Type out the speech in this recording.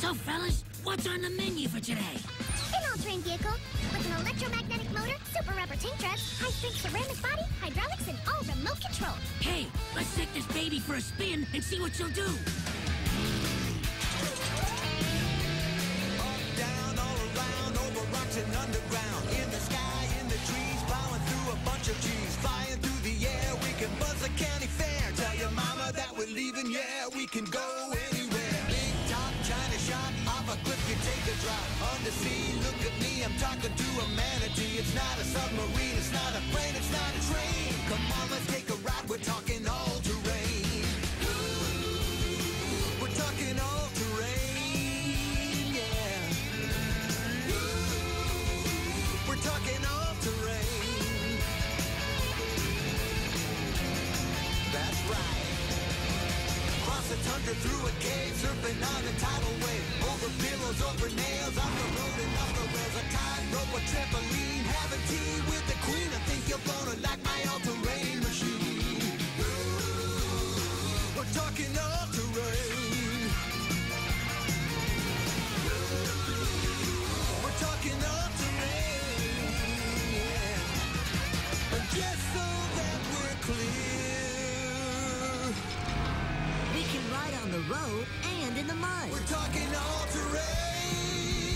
So, fellas, what's on the menu for today? An all-terrain vehicle with an electromagnetic motor, super rubber tank trucks, high-strength ceramic body, hydraulics, and all remote control. Hey, let's take this baby for a spin and see what she'll do. Up, down, all around, over rocks and underground, in the sky, in the trees, plowing through a bunch of trees, flying through the air. We can buzz the county fair. Tell your mama that we're leaving. Yeah, we can go anywhere. Big top China shop. A cliff can take a drop. Undersea, look at me, I'm talking to a manatee. It's not a submarine, it's not a plane, it's not a train. Come on, let's take a ride, we're talking all terrain. Ooh, we're talking all terrain, yeah. Ooh, we're talking all terrain. That's right. Cross a tundra through a cave, surfing on a tidal wave. Over pillows, over nails, off the road and off the rails. A tightrope, a trampoline, having tea with the queen. I think you're gonna like my all-terrain machine. Ooh, we're talking all-terrain. Ooh, we're talking all-terrain, yeah. And just so that we're clear, we can ride on the road and in the mud. We're talking all terrain.